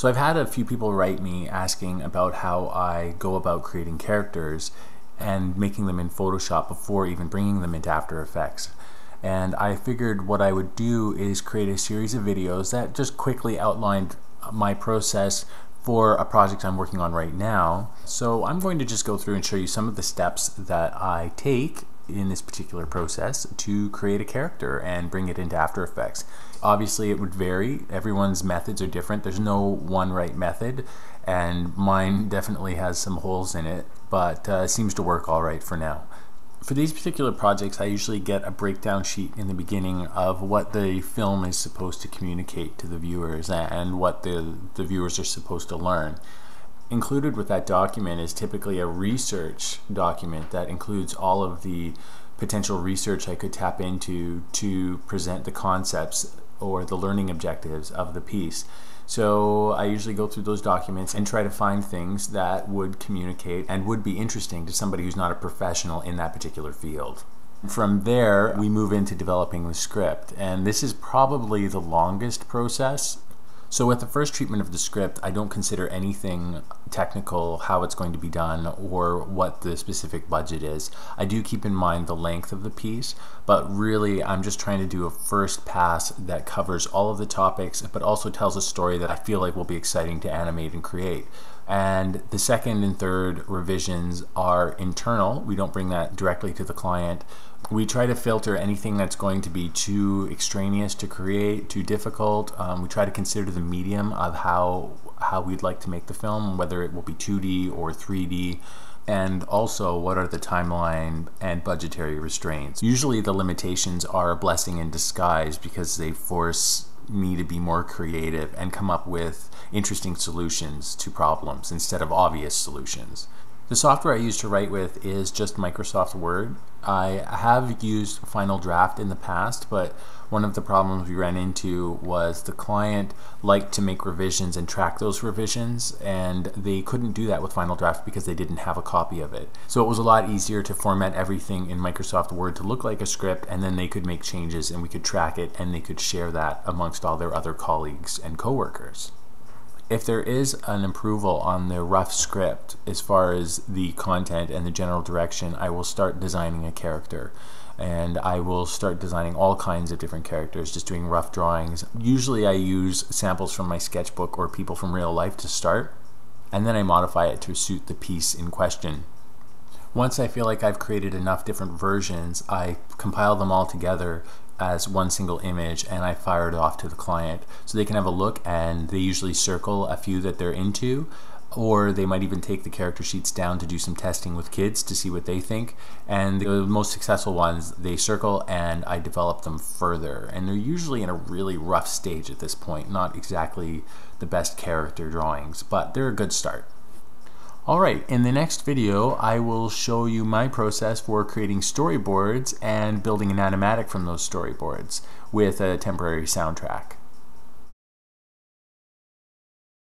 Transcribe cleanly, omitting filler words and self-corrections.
So I've had a few people write me asking about how I go about creating characters and making them in Photoshop before even bringing them into After Effects. And I figured what I would do is create a series of videos that just quickly outlined my process for a project I'm working on right now. So I'm going to just go through and show you some of the steps that I take in this particular process to create a character and bring it into After Effects. Obviously it would vary, everyone's methods are different, there's no one right method, and mine definitely has some holes in it, but seems to work alright for now. For these particular projects I usually get a breakdown sheet in the beginning of what the film is supposed to communicate to the viewers and what the viewers are supposed to learn. Included with that document is typically a research document that includes all of the potential research I could tap into to present the concepts or the learning objectives of the piece. So I usually go through those documents and try to find things that would communicate and would be interesting to somebody who's not a professional in that particular field. From there, we move into developing the script, and this is probably the longest process. So with the first treatment of the script, I don't consider anything technical, how it's going to be done, or what the specific budget is. I do keep in mind the length of the piece, but really I'm just trying to do a first pass that covers all of the topics, but also tells a story that I feel like will be exciting to animate and create. And the second and third revisions are internal. We don't bring that directly to the client. We try to filter anything that's going to be too extraneous to create, too difficult. We try to consider the medium of how we'd like to make the film, whether it will be 2D or 3D, and also what are the timeline and budgetary restraints. Usually the limitations are a blessing in disguise because they force me to be more creative and come up with interesting solutions to problems instead of obvious solutions. The software I use to write with is just Microsoft Word. I have used Final Draft in the past, but one of the problems we ran into was the client liked to make revisions and track those revisions, and they couldn't do that with Final Draft because they didn't have a copy of it. So it was a lot easier to format everything in Microsoft Word to look like a script, and then they could make changes and we could track it and they could share that amongst all their other colleagues and coworkers. If there is an approval on the rough script as far as the content and the general direction, I will start designing a character. And I will start designing all kinds of different characters, just doing rough drawings. Usually I use samples from my sketchbook or people from real life to start, and then I modify it to suit the piece in question. Once I feel like I've created enough different versions, I compile them all together as one single image and I fire it off to the client so they can have a look, and they usually circle a few that they're into, or they might even take the character sheets down to do some testing with kids to see what they think. And the most successful ones, they circle and I develop them further, and they're usually in a really rough stage at this point, not exactly the best character drawings, but they're a good start. Alright, in the next video I will show you my process for creating storyboards and building an animatic from those storyboards with a temporary soundtrack.